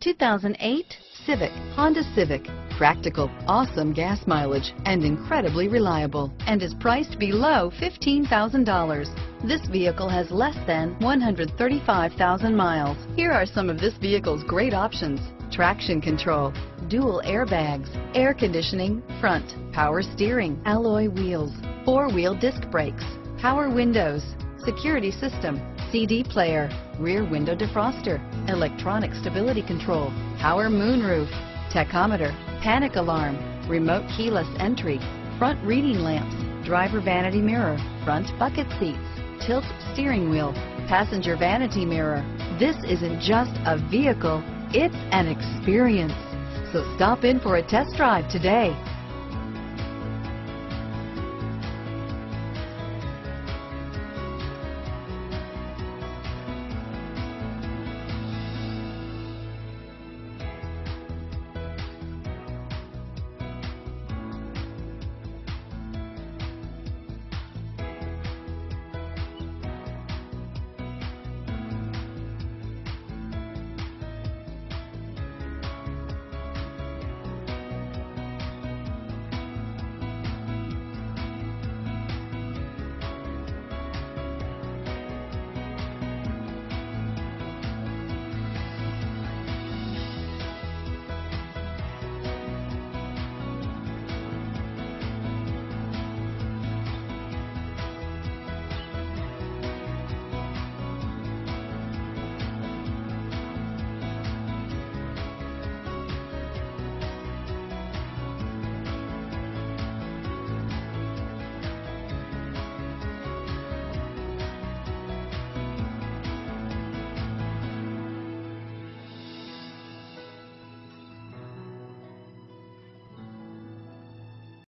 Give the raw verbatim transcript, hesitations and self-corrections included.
two thousand eight Civic. Honda Civic. Practical, awesome gas mileage, and incredibly reliable, and is priced below fifteen thousand dollars. This vehicle has less than one hundred thirty-five thousand miles. Here are some of this vehicle's great options: traction control, dual airbags, air conditioning, front, power steering, alloy wheels, four-wheel disc brakes, power windows, security system, C D player, rear window defroster, electronic stability control, power moonroof, tachometer, panic alarm, remote keyless entry, front reading lamps, driver vanity mirror, front bucket seats, tilt steering wheel, passenger vanity mirror. This isn't just a vehicle, it's an experience. So stop in for a test drive today.